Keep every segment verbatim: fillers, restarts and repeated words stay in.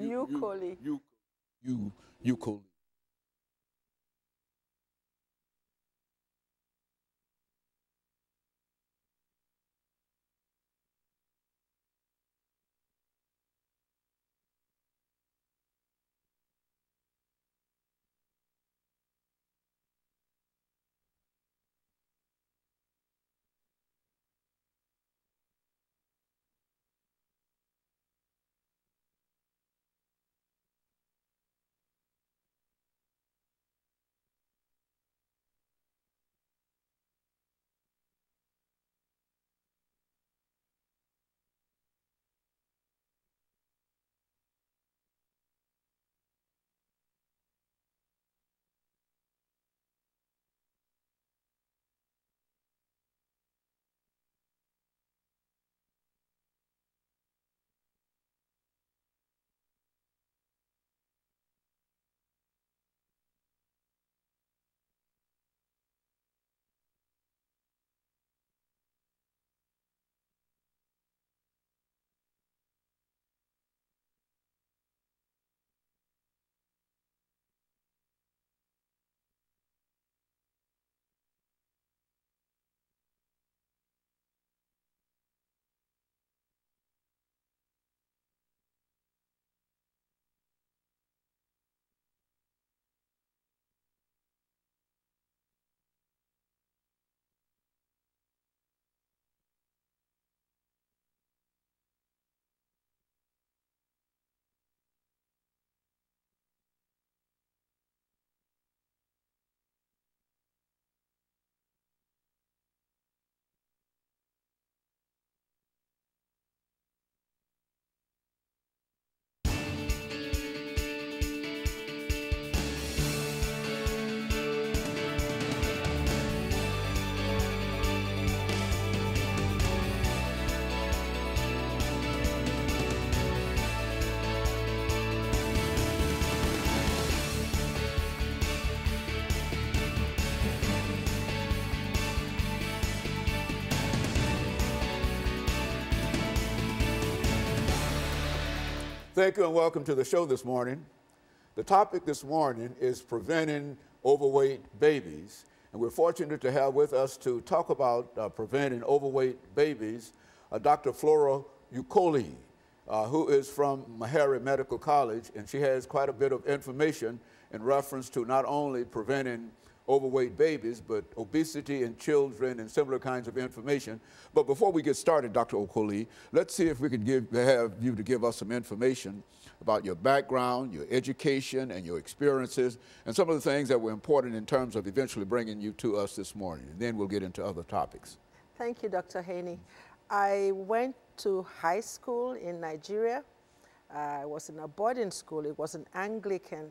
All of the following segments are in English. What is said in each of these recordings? Ukoli. You, you, you, Ukoli. Thank you and welcome to the show this morning. The topic this morning is preventing overweight babies. And we're fortunate to have with us to talk about uh, preventing overweight babies, uh, Doctor Flora Ukoli, uh, who is from Meharry Medical College, and she has quite a bit of information in reference to not only preventing overweight babies, but obesity in children and similar kinds of information. But before we get started, Doctor Ukoli, let's see if we can give, have you to give us some information about your background, your education, and your experiences, and some of the things that were important in terms of eventually bringing you to us this morning. And then we'll get into other topics. Thank you, Doctor Haney. I went to high school in Nigeria. Uh, I was in a boarding school. It was an Anglican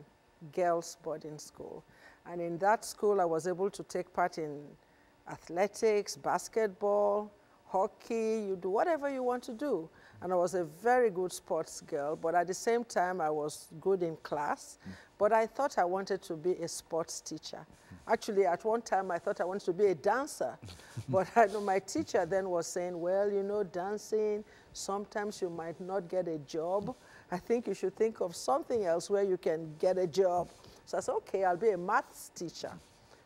girls' boarding school. And in that school, I was able to take part in athletics, basketball, hockey. You do whatever you want to do. And I was a very good sports girl, but at the same time, I was good in class. But I thought I wanted to be a sports teacher. Actually, at one time, I thought I wanted to be a dancer. But I know my teacher then was saying, well, you know, dancing, sometimes you might not get a job. I think you should think of something else where you can get a job. So I said, okay, I'll be a maths teacher.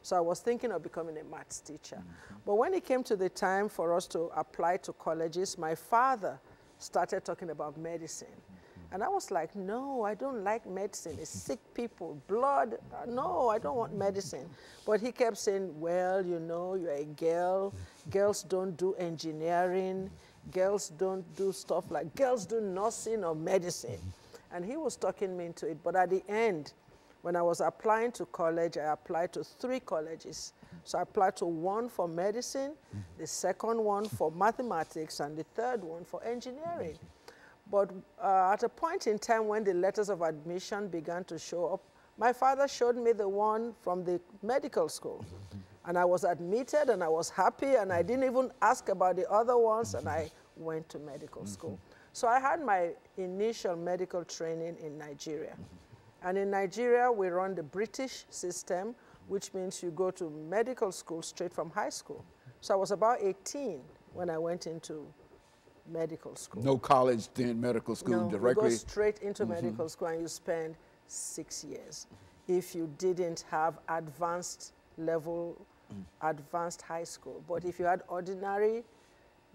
So I was thinking of becoming a maths teacher. Mm-hmm. But when it came to the time for us to apply to colleges, my father started talking about medicine. Mm-hmm. And I was like, no, I don't like medicine. It's sick people, blood. No, I don't want medicine. But he kept saying, well, you know, you're a girl. Girls don't do engineering. Girls don't do stuff like, girls do nursing or medicine. And he was talking me into it. But at the end, when I was applying to college, I applied to three colleges. So I applied to one for medicine, the second one for mathematics, and the third one for engineering. But uh, at a point in time when the letters of admission began to show up, my father showed me the one from the medical school. And I was admitted, and I was happy, and I didn't even ask about the other ones, and I went to medical school. So I had my initial medical training in Nigeria. And in Nigeria, we run the British system, which means you go to medical school straight from high school. So I was about eighteen when I went into medical school. No college, then medical school, no, directly? No, you go straight into mm-hmm. medical school and you spend six years. Mm-hmm. If you didn't have advanced level, mm-hmm. advanced high school. But if you had ordinary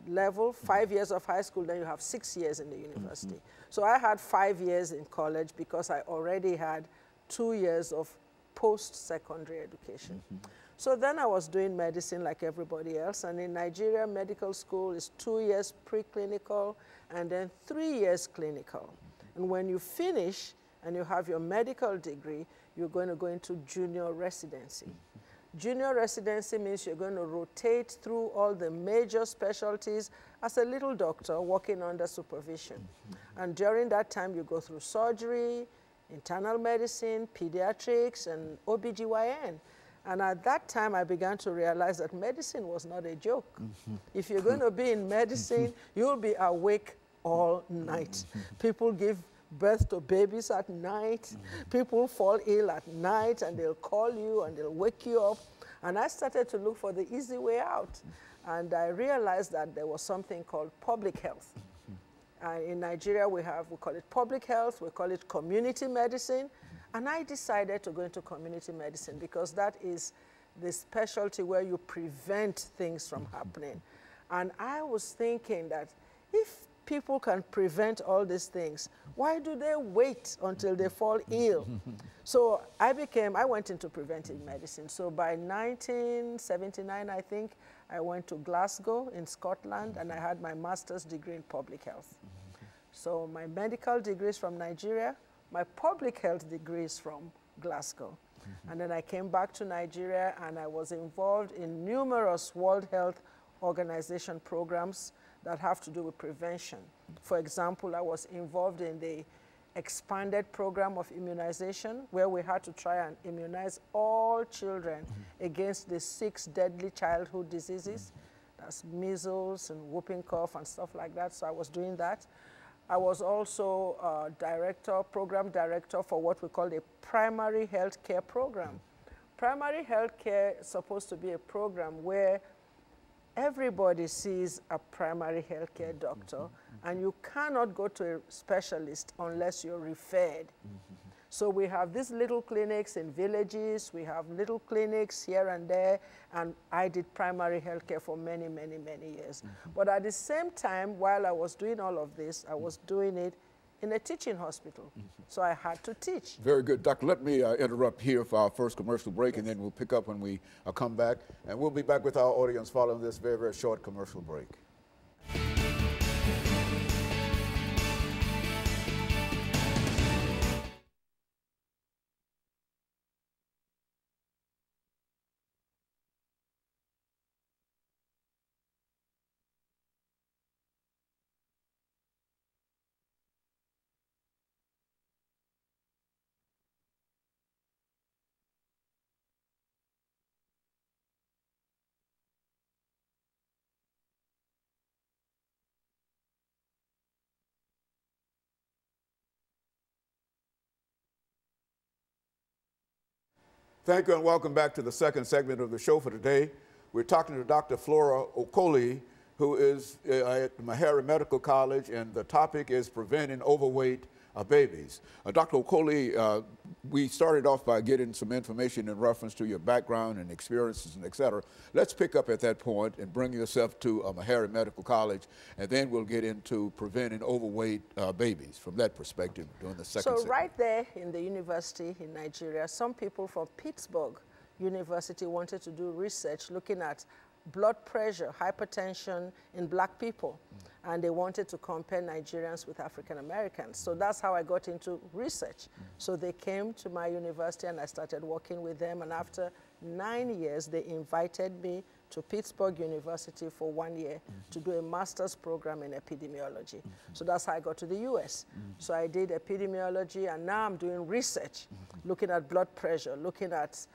level, five years of high school, then you have six years in the university. Mm-hmm. So I had five years in college because I already had two years of post-secondary education. Mm-hmm. So then I was doing medicine like everybody else, and in Nigeria, medical school is two years preclinical and then three years clinical. And when you finish and you have your medical degree, you're going to go into junior residency. Junior residency means you're going to rotate through all the major specialties as a little doctor working under supervision. And during that time, you go through surgery, internal medicine, pediatrics, and O B G Y N. And at that time, I began to realize that medicine was not a joke. Mm-hmm. If you're going to be in medicine, you'll be awake all night. People give birth to babies at night. Mm-hmm. People fall ill at night, and they'll call you, and they'll wake you up. And I started to look for the easy way out. And I realized that there was something called public health. Uh, in Nigeria, we have, we call it public health, we call it community medicine. And I decided to go into community medicine because that is the specialty where you prevent things from happening. And I was thinking that if people can prevent all these things, why do they wait until they fall ill? So I became, I went into preventive medicine. So by nineteen seventy-nine, I think, I went to Glasgow in Scotland, and I had my master's degree in public health. So my medical degree is from Nigeria. My public health degree is from Glasgow. Mm-hmm. And then I came back to Nigeria, and I was involved in numerous World Health Organization programs that have to do with prevention. For example, I was involved in the expanded program of immunization, where we had to try and immunize all children mm-hmm. against the six deadly childhood diseases. That's measles and whooping cough and stuff like that. So I was doing that. I was also uh, director, program director for what we call a primary health care program. Primary health care is supposed to be a program where everybody sees a primary health care doctor, mm-hmm. and you cannot go to a specialist unless you're referred. Mm-hmm. So we have these little clinics in villages, we have little clinics here and there, and I did primary health care for many, many, many years. Mm-hmm. But at the same time, while I was doing all of this, I was doing it in a teaching hospital. Mm-hmm. So I had to teach. Very good. Doctor, let me uh, interrupt here for our first commercial break, yes. and then we'll pick up when we uh, come back. And we'll be back with our audience following this very, very short commercial break. Thank you and welcome back to the second segment of the show for today. We're talking to Doctor Flora Ukoli, who is at Meharry Medical College, and the topic is preventing overweight uh, babies. Uh, Doctor Ukoli, uh, we started off by getting some information in reference to your background and experiences and et cetera. Let's pick up at that point and bring yourself to uh, Meharry Medical College, and then we'll get into preventing overweight uh, babies from that perspective during the second segment. So right there in the university in Nigeria, some people from Pittsburgh University wanted to do research looking at blood pressure, hypertension in black people. Mm. And they wanted to compare Nigerians with African Americans. So that's how I got into research. Mm. So they came to my university and I started working with them. And after nine years, they invited me to Pittsburgh University for one year mm-hmm. to do a master's program in epidemiology. Mm-hmm. So that's how I got to the U S. Mm-hmm. So I did epidemiology, and now I'm doing research, mm-hmm. looking at blood pressure, looking at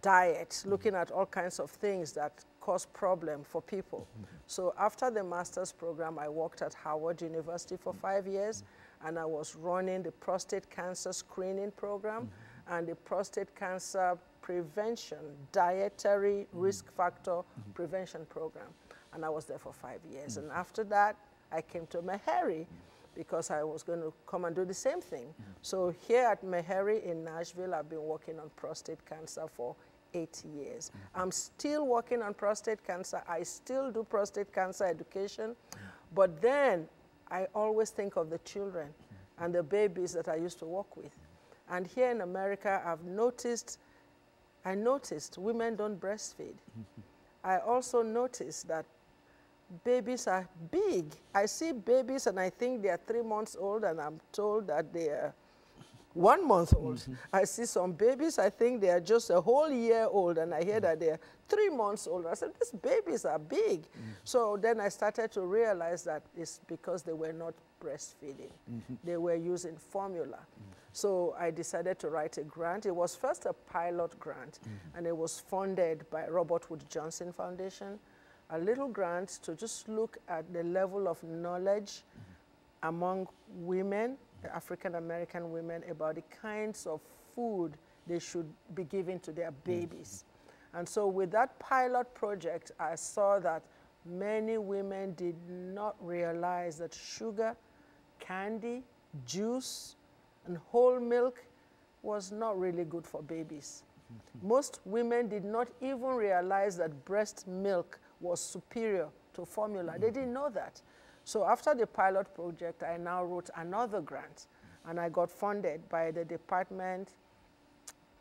diet, mm-hmm. looking at all kinds of things that cause problem for people. Mm-hmm. So after the master's program, I worked at Howard University for mm-hmm. five years, and I was running the prostate cancer screening program mm-hmm. and the prostate cancer prevention, dietary mm-hmm. risk factor mm-hmm. prevention program. And I was there for five years. Mm-hmm. And after that, I came to Meharry because I was going to come and do the same thing. Mm. So here at Meharry in Nashville, I've been working on prostate cancer for eight years. Mm. I'm still working on prostate cancer. I still do prostate cancer education. Mm. But then I always think of the children mm. and the babies that I used to work with. Mm. And here in America, I've noticed, I noticed women don't breastfeed. Mm-hmm. I also noticed that babies are big. I see babies and I think they are three months old and I'm told that they are one month old. Mm-hmm. I see some babies, I think they are just a whole year old and I hear mm-hmm. that they are three months old. I said, these babies are big. Mm-hmm. So then I started to realize that it's because they were not breastfeeding. Mm-hmm. They were using formula. Mm-hmm. So I decided to write a grant. It was first a pilot grant mm-hmm. and it was funded by Robert Wood Johnson Foundation. A little grant to just look at the level of knowledge mm-hmm. among women, African-American women, about the kinds of food they should be giving to their babies. Mm-hmm. And so with that pilot project, I saw that many women did not realize that sugar, candy, juice, and whole milk was not really good for babies. Mm-hmm. Most women did not even realize that breast milk was superior to formula. Mm-hmm. They didn't know that. So after the pilot project, I now wrote another grant, and I got funded by the department,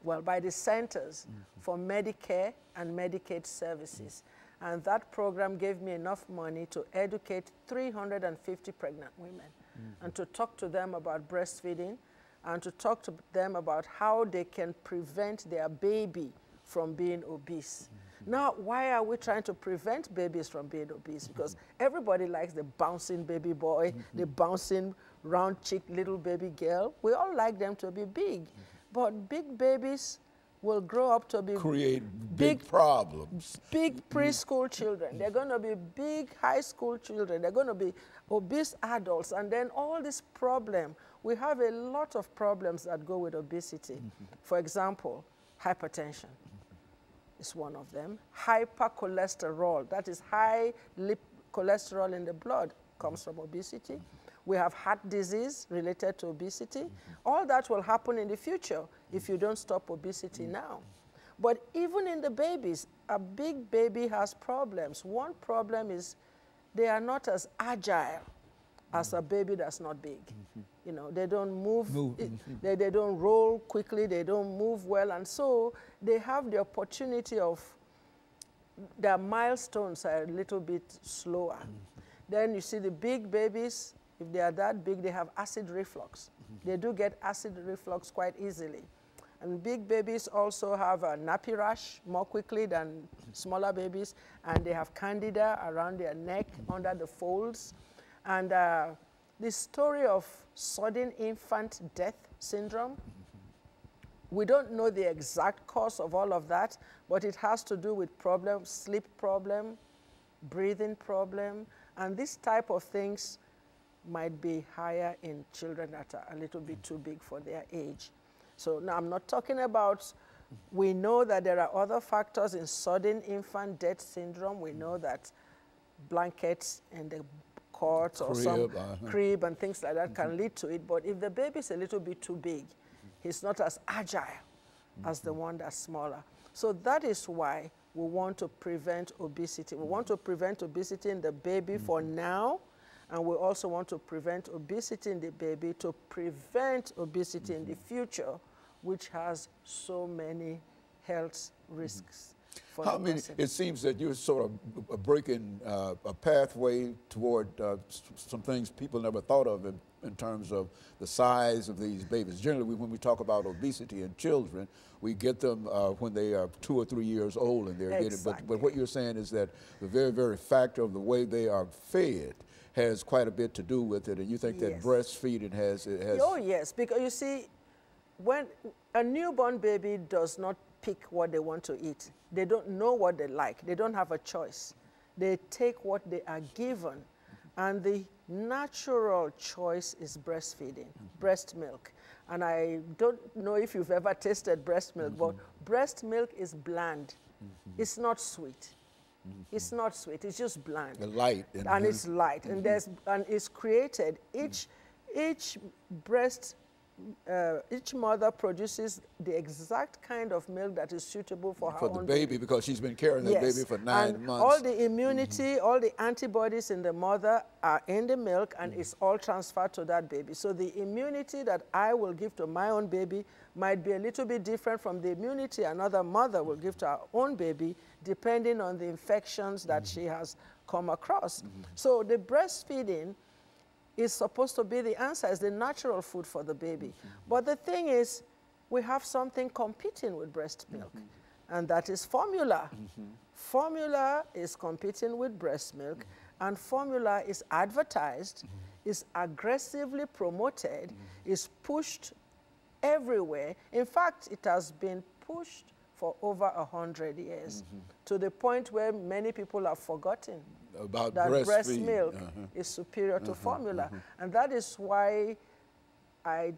well, by the Centers mm-hmm. for Medicare and Medicaid Services. Mm-hmm. And that program gave me enough money to educate three hundred fifty pregnant women mm-hmm. and to talk to them about breastfeeding and to talk to them about how they can prevent their baby from being obese. Mm-hmm. Now, why are we trying to prevent babies from being obese? Because everybody likes the bouncing baby boy, mm-hmm. the bouncing round-cheeked little baby girl. We all like them to be big. Mm-hmm. But big babies will grow up to be create big, big problems. Big preschool children. They're going to be big high school children. They're going to be obese adults. And then all this problem, we have a lot of problems that go with obesity. Mm-hmm. For example, hypertension is one of them. Hypercholesterol, that is high lip cholesterol in the blood, comes from obesity. We have heart disease related to obesity. All that will happen in the future if you don't stop obesity now. But even in the babies, a big baby has problems. One problem is they are not as agile as a baby that's not big. You know, they don't move, move. It, they, they don't roll quickly, they don't move well, and so they have the opportunity of, their milestones are a little bit slower. Mm-hmm. Then you see the big babies, if they are that big, they have acid reflux. Mm-hmm. They do get acid reflux quite easily. And big babies also have a nappy rash more quickly than smaller babies, and they have candida around their neck, mm-hmm. under the folds, and uh, the story of sudden infant death syndrome. Mm-hmm. We don't know the exact cause of all of that, but it has to do with problems, sleep problem, breathing problem, and these type of things might be higher in children that are a little bit too big for their age. So now I'm not talking about, we know that there are other factors in sudden infant death syndrome. We know that blankets and the courts or crib, some uh-huh. crib and things like that mm-hmm. can lead to it. But if the baby's a little bit too big, mm-hmm. he's not as agile mm-hmm. as the one that's smaller. So that is why we want to prevent obesity. We want to prevent obesity in the baby mm-hmm. for now, and we also want to prevent obesity in the baby to prevent obesity mm-hmm. in the future, which has so many health risks. Mm-hmm. How many, it seems that you're sort of breaking uh, a pathway toward uh, some things people never thought of in, in terms of the size of these babies. Generally, we, when we talk about obesity in children, we get them uh, when they are two or three years old and they're exactly. getting, but, but what you're saying is that the very, very factor of the way they are fed has quite a bit to do with it, and you think yes. that breastfeeding has, it has... Oh, yes, because you see, when a newborn baby does not pick what they want to eat. They don't know what they like. They don't have a choice. They take what they are given. And the natural choice is breastfeeding, mm-hmm. breast milk. And I don't know if you've ever tasted breast milk, mm-hmm. but breast milk is bland. Mm-hmm. It's not sweet. Mm-hmm. It's not sweet, it's just bland. The light. And, and it's light. Mm-hmm. And there's and it's created. Each, mm-hmm. each breast, uh, each mother produces the exact kind of milk that is suitable for her for the baby, baby, because she's been carrying yes. the baby for nine and months. All the immunity, mm-hmm. all the antibodies in the mother are in the milk, and mm-hmm. it's all transferred to that baby. So the immunity that I will give to my own baby might be a little bit different from the immunity another mother will give to her own baby, depending on the infections that mm-hmm. she has come across. Mm-hmm. So the breastfeeding is supposed to be the answer, is the natural food for the baby. Mm-hmm. But the thing is, we have something competing with breast milk, mm-hmm. and that is formula. Mm-hmm. Formula is competing with breast milk, mm-hmm. and formula is advertised, mm-hmm. is aggressively promoted, mm-hmm. is pushed everywhere. In fact, it has been pushed for over a hundred years, mm-hmm. to the point where many people have forgotten about that breast, breast milk uh-huh. is superior to uh-huh. formula. Uh-huh. And that is why I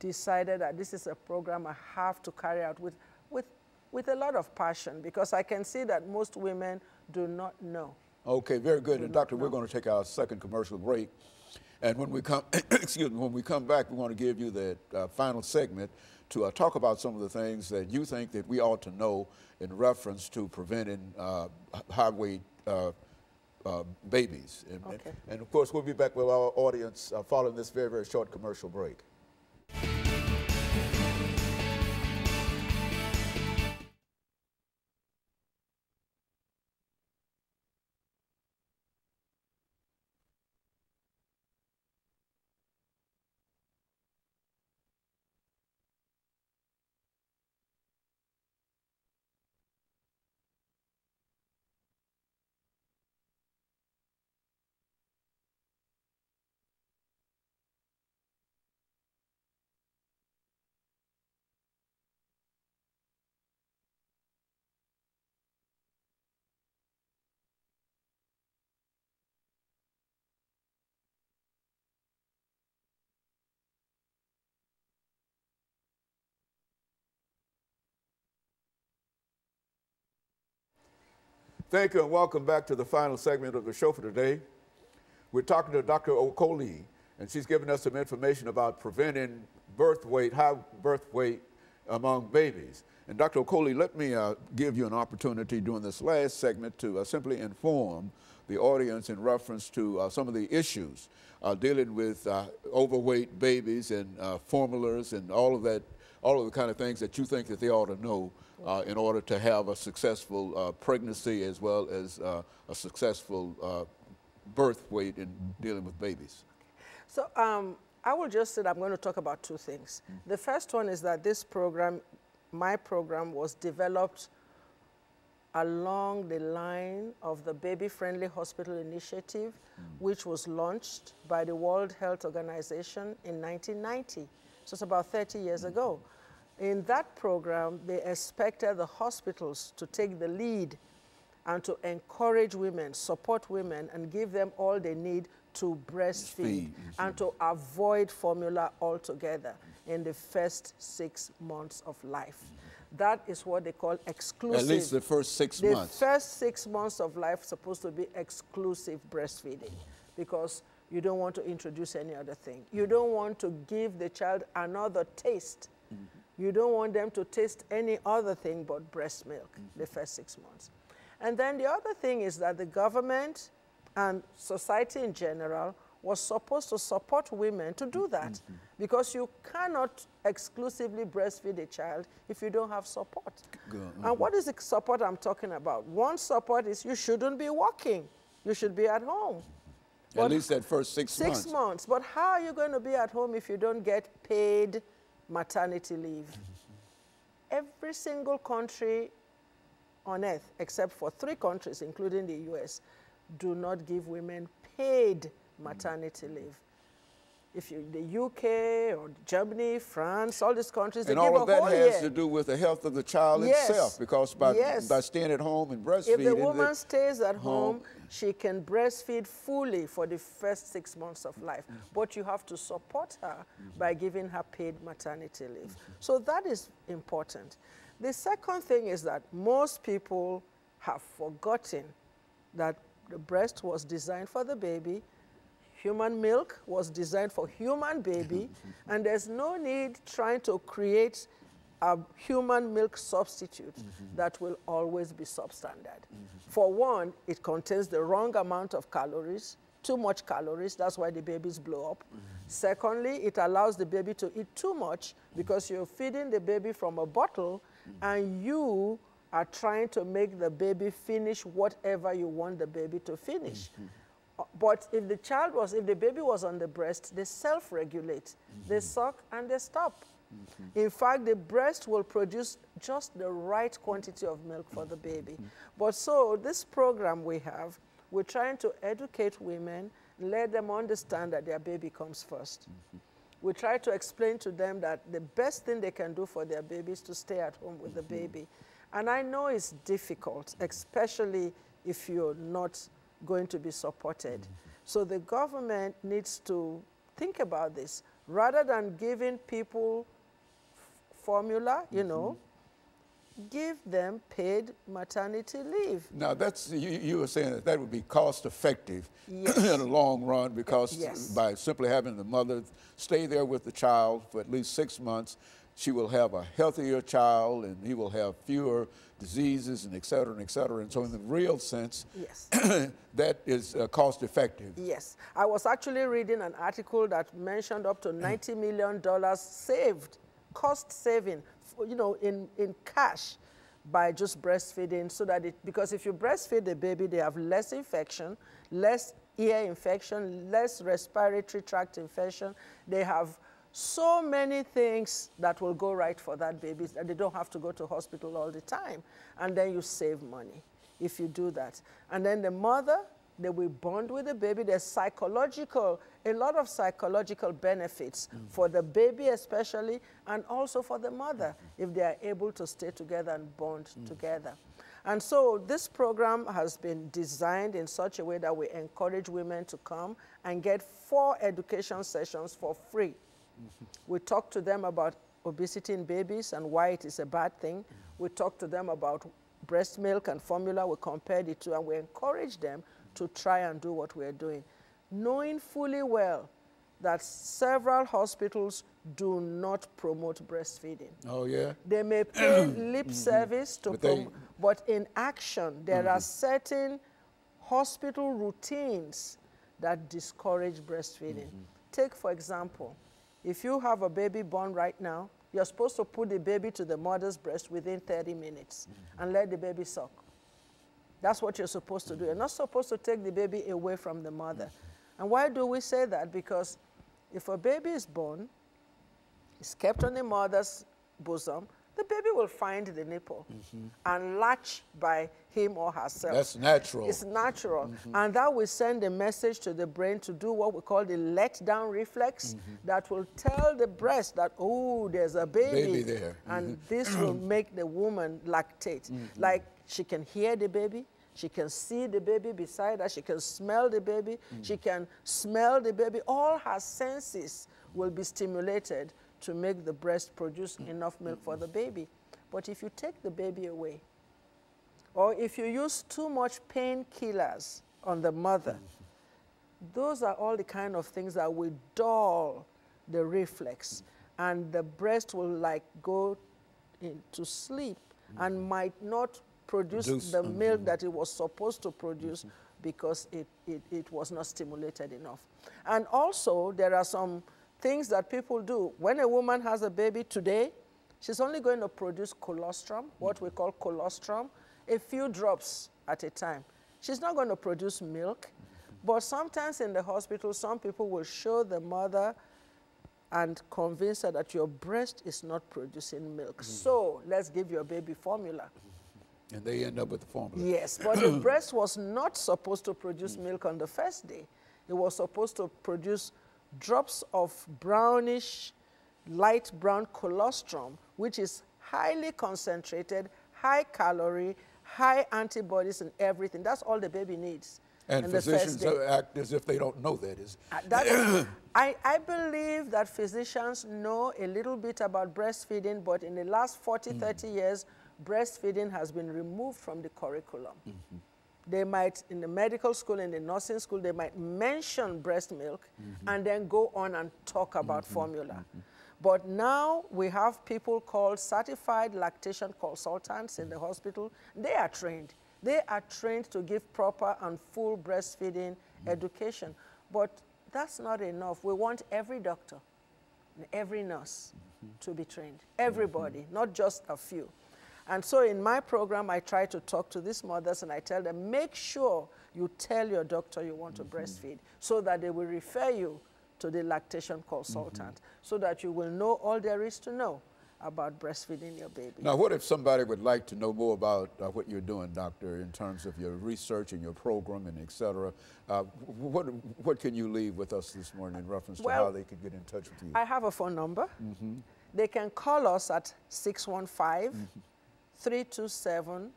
decided that this is a program I have to carry out with, with, with a lot of passion, because I can see that most women do not know. Okay, very good. Do and Doctor, know. We're going to take our second commercial break. And when we come, excuse me, when we come back, we want to give you the uh, final segment to uh, talk about some of the things that you think that we ought to know in reference to preventing uh, highway uh, uh, babies. And, okay. and, and of course, we'll be back with our audience uh, following this very, very short commercial break. Thank you and welcome back to the final segment of the show for today. We're talking to Doctor Ukoli, and she's giving us some information about preventing birth weight, high birth weight among babies. And Doctor Ukoli, let me uh, give you an opportunity during this last segment to uh, simply inform the audience in reference to uh, some of the issues uh, dealing with uh, overweight babies and uh, formulas and all of that, all of the kind of things that you think that they ought to know Uh, in order to have a successful uh, pregnancy as well as uh, a successful uh, birth weight in dealing with babies. So um, I will just say that I'm going to talk about two things. Mm-hmm. The first one is that this program, my program, was developed along the line of the Baby-Friendly Hospital Initiative, mm-hmm. which was launched by the World Health Organization in nineteen ninety. So it's about thirty years mm-hmm. ago. In that program, they expected the hospitals to take the lead and to encourage women, support women, and give them all they need to breastfeed and to avoid formula altogether in the first six months of life. That is what they call exclusive. At least the first six the months. The first six months of life is supposed to be exclusive breastfeeding, because you don't want to introduce any other thing. You don't want to give the child another taste. You don't want them to taste any other thing but breast milk mm-hmm. the first six months. And then the other thing is that the government and society in general was supposed to support women to do that mm-hmm. because you cannot exclusively breastfeed a child if you don't have support. Mm-hmm. And what is the support I'm talking about? One support is you shouldn't be working. You should be at home. At but least that first six, six months. Six months. But how are you going to be at home if you don't get paid maternity leave? Every single country on earth, except for three countries, including the U S, do not give women paid maternity leave. If you, the U K or Germany, France, all these countries, they give a whole year. And all of that has to do with the health of the child itself, because by, yes. by staying at home and breastfeeding. If the woman stays at home, she can breastfeed fully for the first six months of life. But you have to support her mm-hmm. by giving her paid maternity leave. So that is important. The second thing is that most people have forgotten that the breast was designed for the baby, human milk was designed for human baby, and there's no need trying to create a human milk substitute mm-hmm. that will always be substandard. Mm-hmm. For one, it contains the wrong amount of calories, too much calories, that's why the babies blow up. Mm-hmm. Secondly, it allows the baby to eat too much because you're feeding the baby from a bottle mm-hmm. and you are trying to make the baby finish whatever you want the baby to finish. Mm-hmm. But if the child was, if the baby was on the breast, they self-regulate. Mm-hmm. They suck and they stop. Mm-hmm. In fact, the breast will produce just the right quantity of milk for the baby. Mm-hmm. But so this program we have, we're trying to educate women, let them understand that their baby comes first. Mm-hmm. We try to explain to them that the best thing they can do for their baby is to stay at home with mm-hmm. the baby. And I know it's difficult, especially if you're not going to be supported. Mm-hmm. So the government needs to think about this. Rather than giving people formula, you mm-hmm. know, give them paid maternity leave. Now, that's, you, you were saying that that would be cost effective yes. in the long run, because yes. by simply having the mother stay there with the child for at least six months, she will have a healthier child and he will have fewer diseases and et cetera and et cetera. And so in the real sense, yes. that is uh, cost effective. Yes, I was actually reading an article that mentioned up to ninety million dollars saved, cost saving, you know, in, in cash by just breastfeeding, so that it, because if you breastfeed the baby, they have less infection, less ear infection, less respiratory tract infection. They have so many things that will go right for that baby, that they don't have to go to hospital all the time. And then you save money if you do that. And then the mother, they will bond with the baby. There's psychological, a lot of psychological benefits mm-hmm. for the baby especially, and also for the mother, if they are able to stay together and bond mm-hmm. together. And so this program has been designed in such a way that we encourage women to come and get four education sessions for free. Mm-hmm. We talk to them about obesity in babies and why it is a bad thing. Mm-hmm. We talk to them about breast milk and formula. We compare the two, and we encourage them to try and do what we're doing, knowing fully well that several hospitals do not promote breastfeeding. Oh, yeah? They may pay lip mm-hmm. service, to but, they... but in action, there mm-hmm. are certain hospital routines that discourage breastfeeding. Mm-hmm. Take, for example, if you have a baby born right now, you're supposed to put the baby to the mother's breast within thirty minutes mm-hmm. and let the baby suck. That's what you're supposed to do. You're not supposed to take the baby away from the mother. Mm-hmm. And why do we say that? Because if a baby is born, it's kept on the mother's bosom, the baby will find the nipple mm-hmm. and latch by him or herself. That's natural. It's natural. Mm-hmm. And that will send a message to the brain to do what we call the let-down reflex mm-hmm. that will tell the breast that, oh, there's a baby, baby there. And mm-hmm. this will make the woman lactate. Mm-hmm. Like, she can hear the baby. She can see the baby beside her. She can smell the baby. Mm-hmm. She can smell the baby. All her senses will be stimulated to make the breast produce enough milk for the baby. But if you take the baby away, or if you use too much painkillers on the mother, those are all the kind of things that will dull the reflex, and the breast will like go into sleep and might not produce Juice. the milk that it was supposed to produce because it, it, it was not stimulated enough. And also there are some things that people do. When a woman has a baby today, she's only going to produce colostrum, what we call colostrum, a few drops at a time. She's not going to produce milk, but sometimes in the hospital, some people will show the mother and convince her that your breast is not producing milk. Mm. So let's give your baby formula. And they end up with the formula. Yes, but the breast was not supposed to produce milk on the first day. It was supposed to produce drops of brownish, light brown colostrum, which is highly concentrated, high calorie, high antibodies and everything. That's all the baby needs. And physicians act as if they don't know that is. Uh, that is I, I believe that physicians know a little bit about breastfeeding, but in the last forty, mm. thirty years, breastfeeding has been removed from the curriculum. Mm-hmm. They might, in the medical school, in the nursing school, they might mention breast milk mm-hmm. and then go on and talk about mm-hmm. formula. Mm-hmm. But now we have people called certified lactation consultants in the hospital. They are trained. They are trained to give proper and full breastfeeding mm-hmm. education. But that's not enough. We want every doctor and every nurse mm-hmm. to be trained. Everybody, mm-hmm. not just a few. And so in my program, I try to talk to these mothers and I tell them, make sure you tell your doctor you want mm-hmm. to breastfeed so that they will refer you to the lactation consultant mm-hmm. so that you will know all there is to know about breastfeeding your baby. Now, what if somebody would like to know more about uh, what you're doing, doctor, in terms of your research and your program and et cetera? Uh, what, what can you leave with us this morning in reference well, to how they could get in touch with you? I have a phone number. Mm-hmm. They can call us at six one five, three two seven,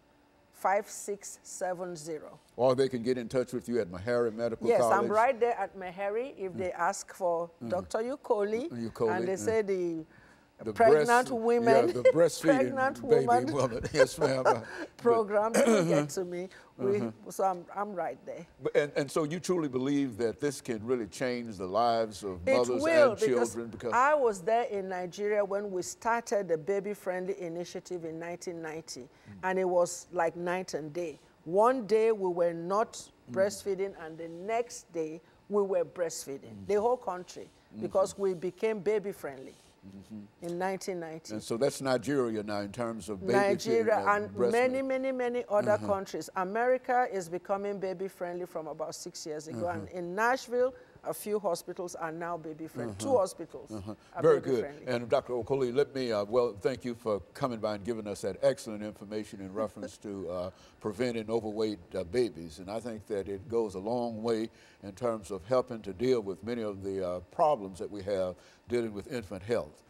five six seven zero. Mm-hmm. Or they can get in touch with you at Meharry Medical yes, College. Yes, I'm right there at Meharry. If mm. they ask for mm. Doctor Ukoli, Ukoli, and they mm. say the The pregnant breast, women, yeah, the breastfeeding pregnant baby woman, woman. Yes, ma'am. program to get to me. We, uh -huh. So I'm, I'm right there. But, and, and so you truly believe that this can really change the lives of it mothers will, and children? Because, because I was there in Nigeria when we started the Baby-Friendly Initiative in nineteen ninety. Mm. And it was like night and day. One day we were not mm. breastfeeding and the next day we were breastfeeding. Mm. The whole country mm. because we became baby-friendly. Mm-hmm. In nineteen ninety. And so that's Nigeria now in terms of baby Nigeria and, and many, many, many other uh-huh. countries. America is becoming baby-friendly from about six years ago. Uh-huh. And in Nashville, a few hospitals are now baby-friendly. Uh-huh. Two hospitals uh-huh. are Very baby good. Friendly. And Doctor Ukoli, let me, uh, well, thank you for coming by and giving us that excellent information in reference to uh, preventing overweight uh, babies. And I think that it goes a long way in terms of helping to deal with many of the uh, problems that we have dealing with infant health.